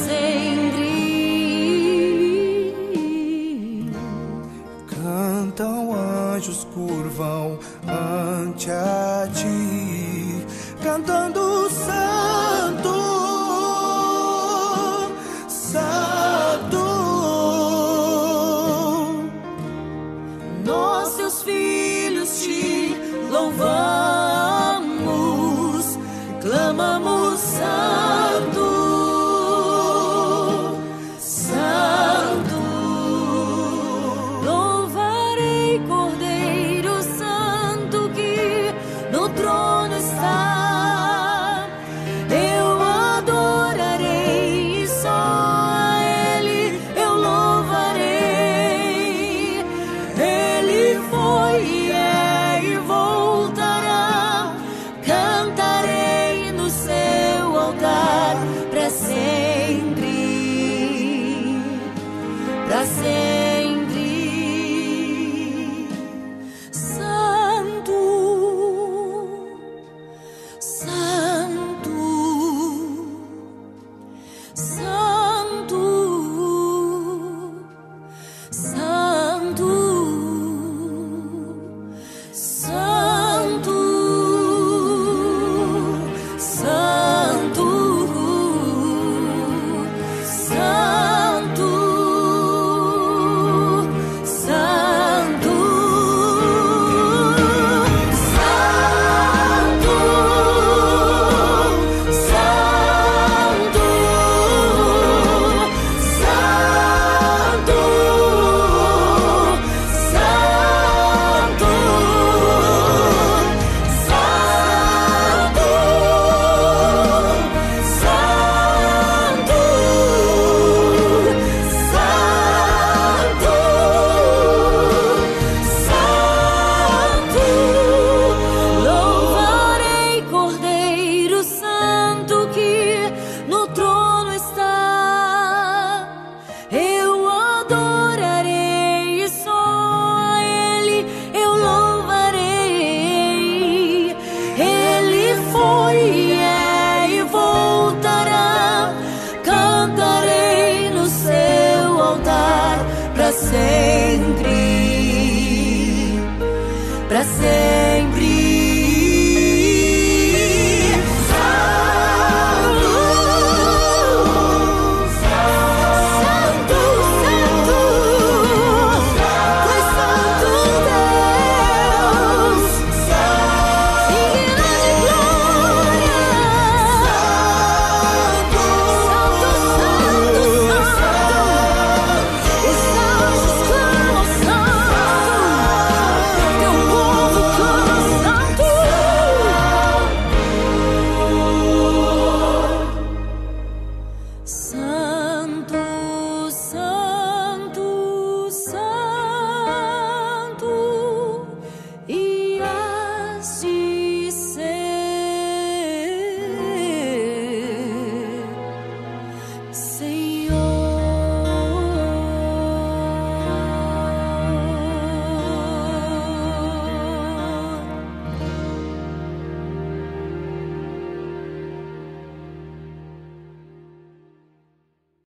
Para sempre, para sempre.